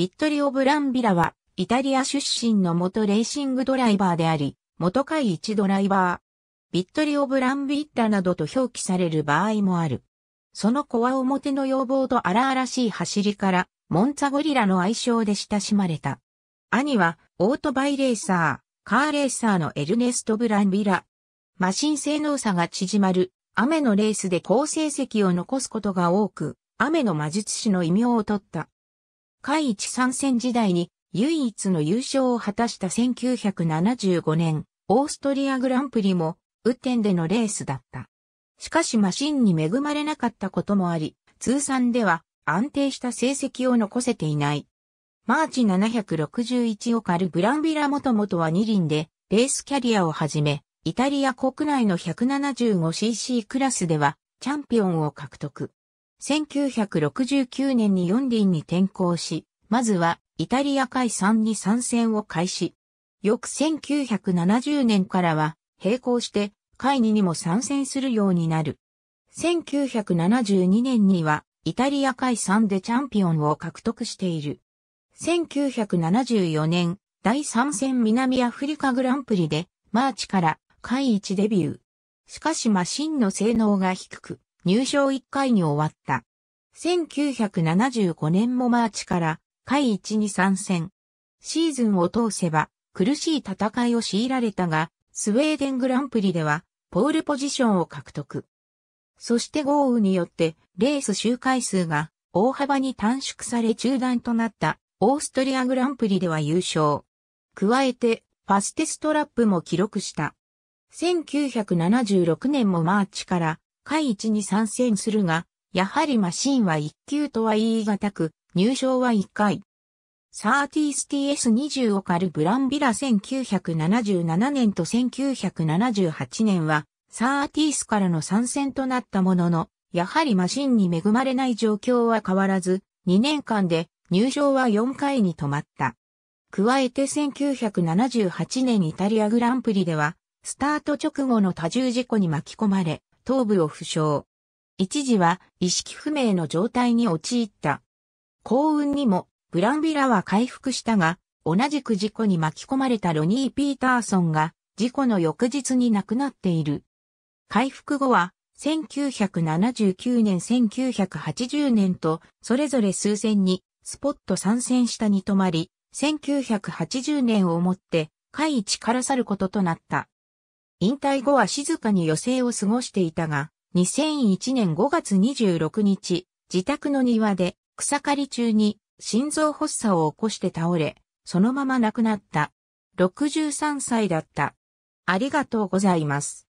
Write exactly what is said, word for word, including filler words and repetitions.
ヴィットリオ・ブランビラは、イタリア出身の元レーシングドライバーであり、元会一ドライバー、ヴィットリオ・ブランビッラなどと表記される場合もある。そのこわ表の要望と荒々しい走りから、モンツァゴリラの愛称で親しまれた。兄は、オートバイレーサー、カーレーサーのエルネスト・ブランビラ。マシン性能差が縮まる、雨のレースで好成績を残すことが多く、雨の魔術師の異名を取った。海一参戦時代に唯一の優勝を果たしたせんきゅうひゃくななじゅうごねん、オーストリアグランプリも、雨天でのレースだった。しかしマシンに恵まれなかったこともあり、通算では安定した成績を残せていない。マーチななひゃくろくじゅういちオカルブランビラもともとは二輪で、レースキャリアをはじめ、イタリア国内の ひゃくななじゅうごシーシー クラスでは、チャンピオンを獲得。せんきゅうひゃくろくじゅうきゅうねんによん輪に転向し、まずはイタリアかいさんに参戦を開始。翌せんきゅうひゃくななじゅうねんからは並行してかいににも参戦するようになる。せんきゅうひゃくななじゅうにねんにはイタリアかいさんでチャンピオンを獲得している。せんきゅうひゃくななじゅうよねんだいさん戦南アフリカグランプリでマーチからかいいちデビュー。しかしマシンの性能が低く、入賞いっかいに終わった。せんきゅうひゃくななじゅうごねんもマーチからかいいちに参戦。シーズンを通せば苦しい戦いを強いられたが、スウェーデングランプリではポールポジションを獲得。そして豪雨によってレース周回数が大幅に短縮され中断となったオーストリアグランプリでは優勝。加えてファステストラップも記録した。せんきゅうひゃくななじゅうろくねんもマーチからかいいちに参戦するが、やはりマシンはいっ級とは言い難く、入賞はいっかい。サーティースティーエスにじゅうオカルブランビラせんきゅうひゃくななじゅうななねんとせんきゅうひゃくななじゅうはちねんは、サーティースからの参戦となったものの、やはりマシンに恵まれない状況は変わらず、にねんかんで入賞はよんかいに止まった。加えてせんきゅうひゃくななじゅうはちねんイタリアグランプリでは、スタート直後の多重事故に巻き込まれ、頭部を負傷。一時は意識不明の状態に陥った。幸運にもブランビラは回復したが、同じく事故に巻き込まれたロニー・ピーターソンが事故の翌日に亡くなっている。回復後はせんきゅうひゃくななじゅうきゅうねん、せんきゅうひゃくはちじゅうねんとそれぞれ数戦にスポット参戦したに止まり、せんきゅうひゃくはちじゅうねんをもってかいいちから去ることとなった。引退後は静かに余生を過ごしていたが、にせんいちねんごがつにじゅうろくにち、自宅の庭で草刈り中に心臓発作を起こして倒れ、そのまま亡くなった。ろくじゅうさんさいだった。ありがとうございます。